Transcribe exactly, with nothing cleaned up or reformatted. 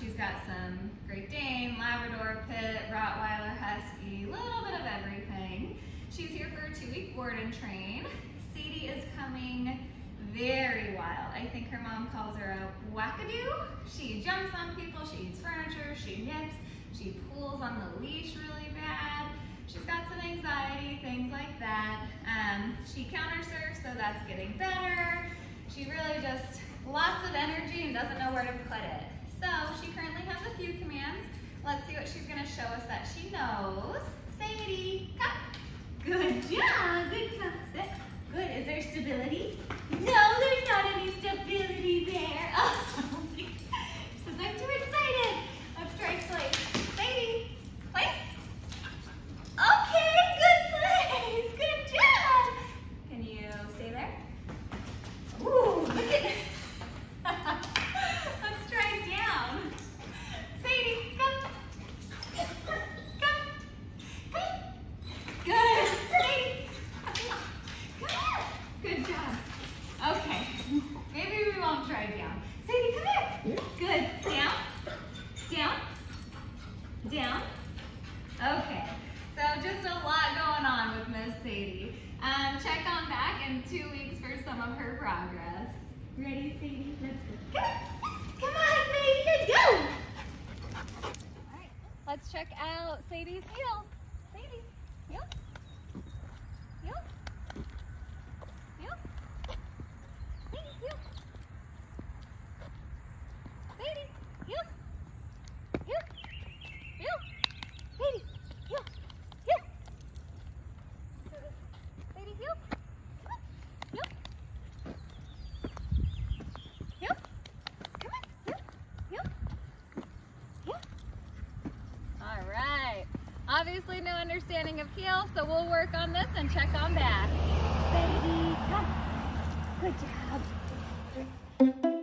She's got some Great Dane, Labrador, Pit, Rottweiler, Husky, a little bit of everything. She's here for a two-week board and train. Sadie is coming very wild. I think her mom calls her a wackadoo. She jumps on people, she eats furniture, she nips, she pulls on the leash really bad. She's got some anxiety, things like that. Um, she countersurfs, so that's getting better. She really just lots of energy and doesn't know where to put it. So she currently has a few commands. Let's see what she's going to show us that she knows. Sadie, come. Good job. Good job. Sit. Good. Is there stability? No, there's not any stability there. Oh, she says, I'm too excited. Let's try place. Sadie, place. Okay, good place. Good job. Can you stay there? Ooh, look at that. Let's try down. Sadie, come. Come. Come. Good. Sadie. Come here. Good job. Okay. Maybe we won't try down. Sadie, come here. Good. Down. Down. Down. Okay. So just a lot going on with Miss Sadie. Um, check on back in two weeks for some of her progress. Ready, Sadie? Let's go. Come here. Come on, baby, let's go! All right, let's check out Sadie's heel. Sadie, heel, heel, heel, Sadie, heel, Sadie, heel, heel, heel, Sadie, heel, heel, Sadie, heel. Obviously no understanding of heel, so we'll work on this and check on back. Sadie, come. Good job.